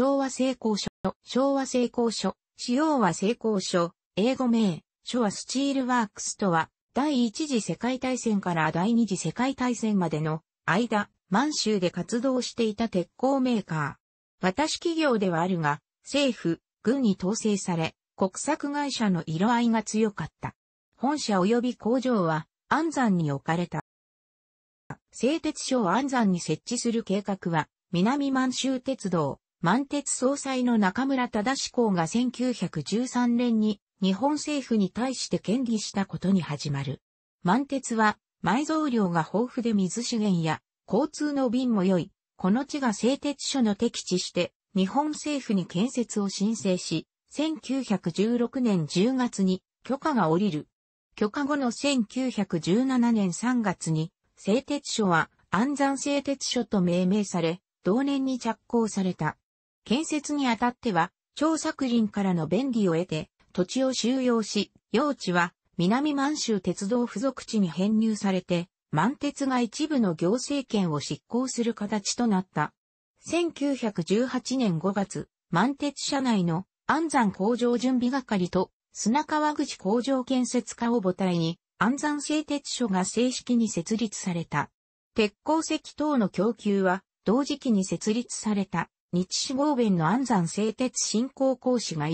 昭和製鋼所、昭和製鋼所、塩和製鋼所、英語名、Showa Steel Worksとは、第一次世界大戦から第二次世界大戦までの間、満州で活動していた鉄鋼メーカー。私企業ではあるが、政府、軍に統制され、国策会社の色合いが強かった。本社及び工場は、安山に置かれた。製鉄所を安山に設置する計画は、南満州鉄道、満鉄総裁の中村忠公が1913年に日本政府に対して建議したことに始まる。満鉄は埋蔵量が豊富で水資源や交通の便も良い。この地が製鉄所の適地して日本政府に建設を申請し、1916年10月に許可が下りる。許可後の1917年3月に製鉄所は安山製鉄所と命名され、同年に着工された。建設にあたっては、張作霖からの便宜を得て、土地を収用し、用地は南満州鉄道付属地に編入されて、満鉄が一部の行政権を執行する形となった。1918年5月、満鉄社内の安山工場準備係と砂川口工場建設課を母体に、安山製鉄所が正式に設立された。鉄鉱石等の供給は、同時期に設立された日誌合弁の安山製鉄振興公使が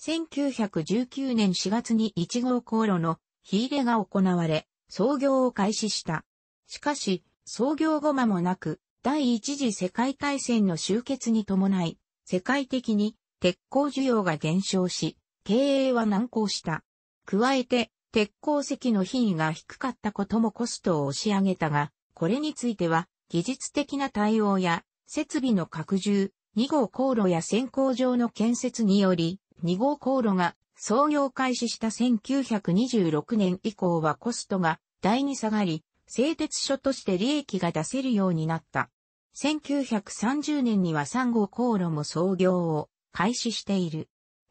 1919年4月に1号高炉の火入れが行われ、操業を開始した。しかし、操業後間もなく、第一次世界大戦の終結に伴い、世界的に鉄鋼需要が減少し、経営は難航した。加えて、鉄鉱石の品位が低かったこともコストを押し上げたが、これについては、技術的な対応や設備の拡充、2号高炉や選鉱場の建設により、2号高炉が操業開始した1926年以降はコストが大に下がり、製鉄所として利益が出せるようになった。1930年には3号高炉も操業を開始している。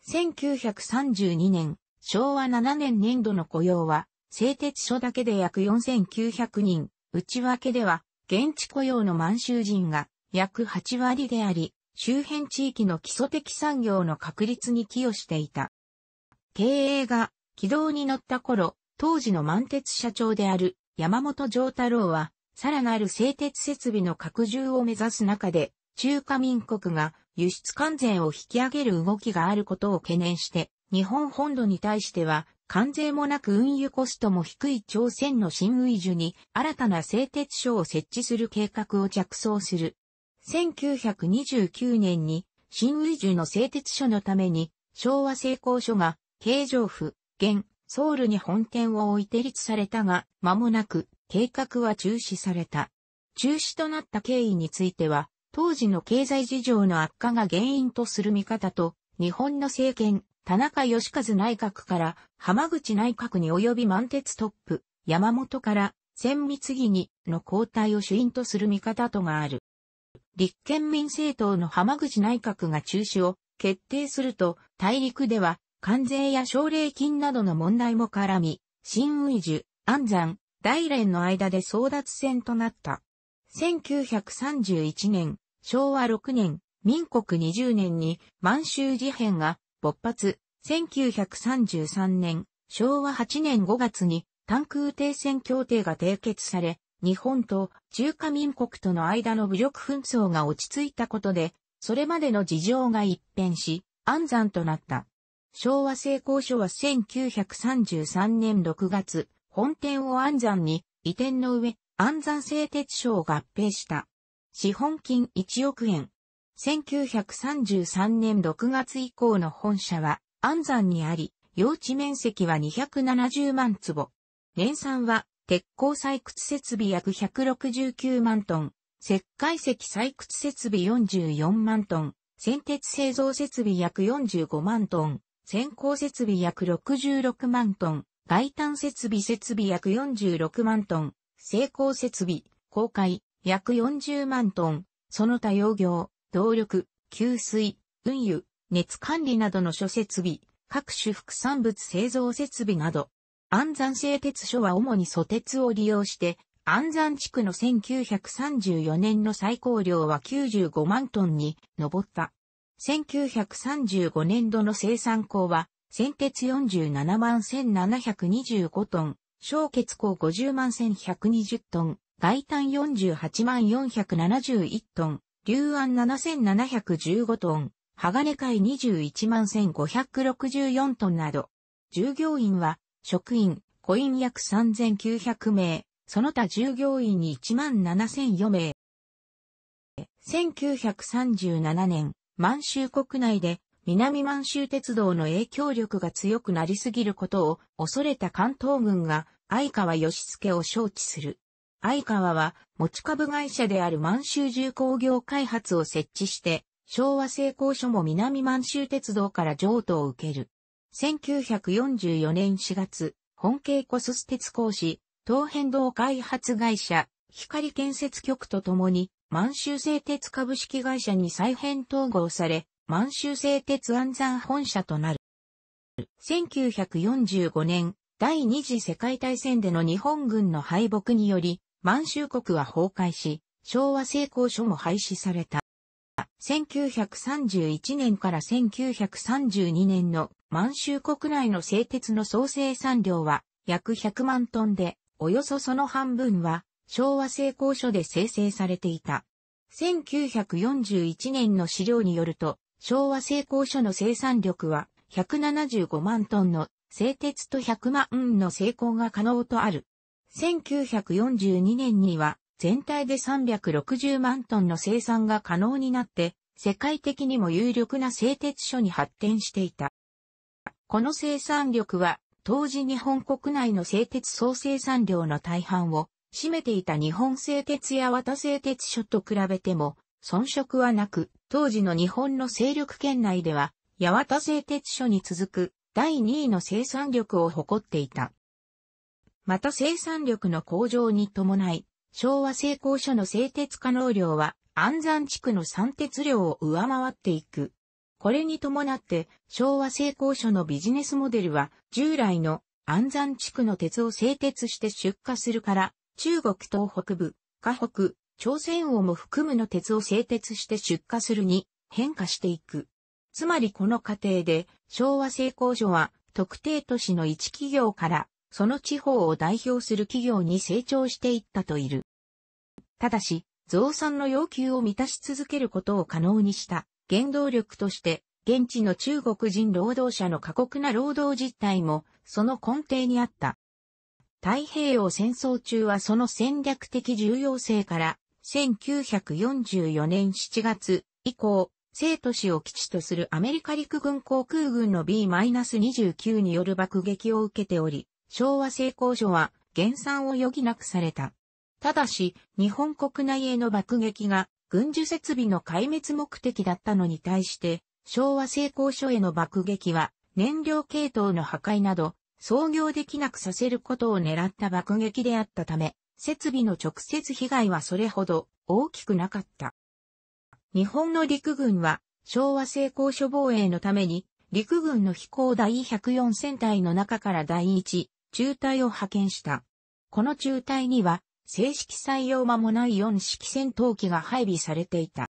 1932年、昭和7年年度の雇用は、製鉄所だけで約4900人、内訳では、現地雇用の満州人が約8割であり、周辺地域の基礎的産業の確立に寄与していた。経営が軌道に乗った頃、当時の満鉄社長である山本丈太郎は、さらなる製鉄設備の拡充を目指す中で、中華民国が輸出関税を引き上げる動きがあることを懸念して、日本本土に対しては、関税もなく運輸コストも低い朝鮮の新ウイジュに新たな製鉄所を設置する計画を着想する。1929年に新ウイジュの製鉄所のために昭和製鋼所が京城府、現ソウルに本店を置いて立されたが、間もなく計画は中止された。中止となった経緯については、当時の経済事情の悪化が原因とする見方と、日本の政権、田中義和内閣から浜口内閣に及び満鉄トップ、山本から千光にの交代を主因とする見方とがある。立憲民政党の浜口内閣が中止を決定すると、大陸では関税や奨励金などの問題も絡み、新ウイジュ、安山、大連の間で争奪戦となった。1931年、昭和6年、民国20年に満州事変が勃発。1933年、昭和8年5月に、短空停戦協定が締結され、日本と中華民国との間の武力紛争が落ち着いたことで、それまでの事情が一変し、安山となった。昭和製鋼所は1933年6月、本店を安山に移転の上、安山製鉄所を合併した。資本金1億円。1933年6月以降の本社は安山にあり、用地面積は270万坪。年産は鉄鋼採掘設備約169万トン、石灰石採掘設備44万トン、銑鉄製造設備約45万トン、銑鋼設備約66万トン、外炭設備約46万トン、精鋼設備、鋼塊約40万トン、その他溶業、動力、給水、運輸、熱管理などの諸設備、各種副産物製造設備など。安山製鉄所は主に蘇鉄を利用して、安山地区の1934年の最高量は95万トンに上った。1935年度の生産鋼は、銑鉄47万1725トン、小結鋼50万1120トン、外炭48万471トン、硫暗7715トン、鋼塊21万1564トンなど。従業員は、職員、雇員約3900名、その他従業員に1万7004名。1937年、満州国内で南満州鉄道の影響力が強くなりすぎることを恐れた関東軍が相川義輔を招致する。相川は持ち株会社である満州重工業開発を設置して昭和製鋼所も南満州鉄道から譲渡を受ける。1944年4月、本渓湖スス鉄工士、東変動開発会社、光建設局とともに満州製鉄株式会社に再編統合され、満州製鉄安山本社となる。1945年、第二次世界大戦での日本軍の敗北により、満州国は崩壊し、昭和製鋼所も廃止された。1931年から1932年の満州国内の製鉄の総生産量は約100万トンで、およそその半分は昭和製鋼所で生成されていた。1941年の資料によると、昭和製鋼所の生産力は175万トンの製鉄と100万の製鋼が可能とある。1942年には全体で360万トンの生産が可能になって、世界的にも有力な製鉄所に発展していた。この生産力は当時日本国内の製鉄総生産量の大半を占めていた日本製鉄や和田製鉄所と比べても遜色はなく、当時の日本の勢力圏内では八幡製鉄所に続く第2位の生産力を誇っていた。また生産力の向上に伴い、昭和製鋼所の製鉄可能量は安山地区の産鉄量を上回っていく。これに伴って昭和製鋼所のビジネスモデルは従来の安山地区の鉄を製鉄して出荷するから、中国東北部、華北、朝鮮王も含むの鉄を製鉄して出荷するに変化していく。つまりこの過程で昭和製鋼所は特定都市の一企業からその地方を代表する企業に成長していったといる。ただし、増産の要求を満たし続けることを可能にした原動力として現地の中国人労働者の過酷な労働実態もその根底にあった。太平洋戦争中はその戦略的重要性から、1944年7月以降、成都市を基地とするアメリカ陸軍航空軍の B-29 による爆撃を受けており、昭和製鋼所は減産を余儀なくされた。ただし、日本国内への爆撃が軍需設備の壊滅目的だったのに対して、昭和製鋼所への爆撃は燃料系統の破壊など、操業できなくさせることを狙った爆撃であったため、設備の直接被害はそれほど大きくなかった。日本の陸軍は昭和製鋼所防衛のために陸軍の飛行第104戦隊の中から第1中隊を派遣した。この中隊には正式採用間もない4式戦闘機が配備されていた。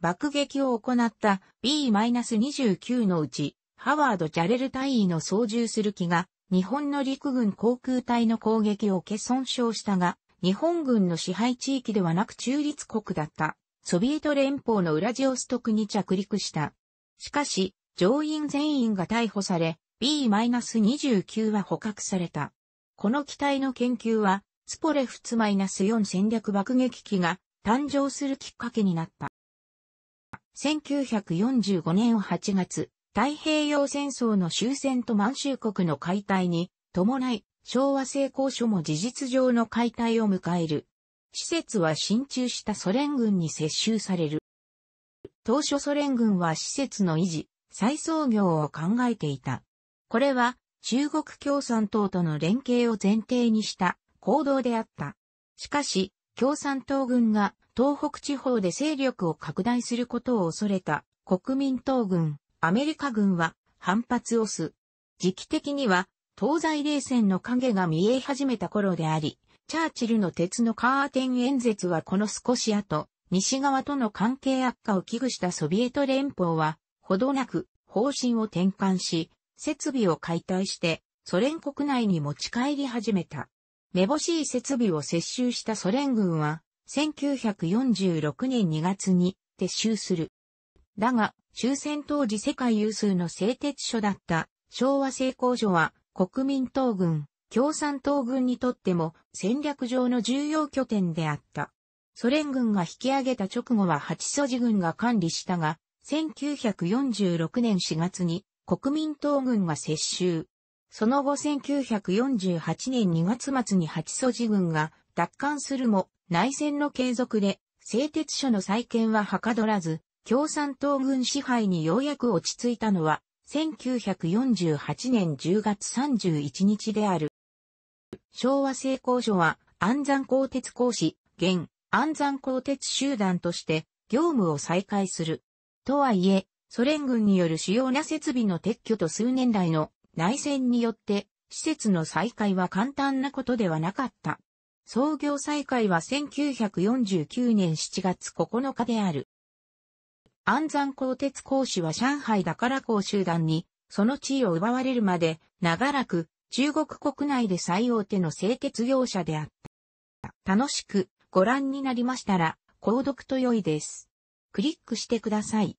爆撃を行った B-29 のうち、ハワード・ジャレル大尉の操縦する機が日本の陸軍航空隊の攻撃を受け損傷したが、日本軍の支配地域ではなく中立国だったソビエト連邦のウラジオストクに着陸した。しかし、乗員全員が逮捕され、B-29 は捕獲された。この機体の研究は、ツポレフツ -4 戦略爆撃機が誕生するきっかけになった。1945年8月、太平洋戦争の終戦と満州国の解体に伴い、昭和製鋼所も事実上の解体を迎える。施設は進駐したソ連軍に接収される。当初ソ連軍は施設の維持、再操業を考えていた。これは中国共産党との連携を前提にした行動であった。しかし、共産党軍が東北地方で勢力を拡大することを恐れた国民党軍。アメリカ軍は反発をす。時期的には東西冷戦の影が見え始めた頃であり、チャーチルの鉄のカーテン演説はこの少し後、西側との関係悪化を危惧したソビエト連邦は、ほどなく方針を転換し、設備を解体して、ソ連国内に持ち帰り始めた。めぼしい設備を接収したソ連軍は、1946年2月に撤収する。だが、終戦当時世界有数の製鉄所だった昭和製鋼所は、国民党軍、共産党軍にとっても戦略上の重要拠点であった。ソ連軍が引き上げた直後は八筋軍が管理したが、1946年4月に国民党軍が接収。その後1948年2月末に八筋軍が奪還するも、内戦の継続で製鉄所の再建ははかどらず、共産党軍支配にようやく落ち着いたのは、1948年10月31日である。昭和製鋼所は、安山鋼鉄工士、現、安山鋼鉄集団として、業務を再開する。とはいえ、ソ連軍による主要な設備の撤去と数年来の内戦によって、施設の再開は簡単なことではなかった。操業再開は1949年7月9日である。安山鋼鉄工士は上海だから工集団に、その地位を奪われるまで、長らく中国国内で最大手の製鉄業者であった。楽しくご覧になりましたら、購読と良いです。クリックしてください。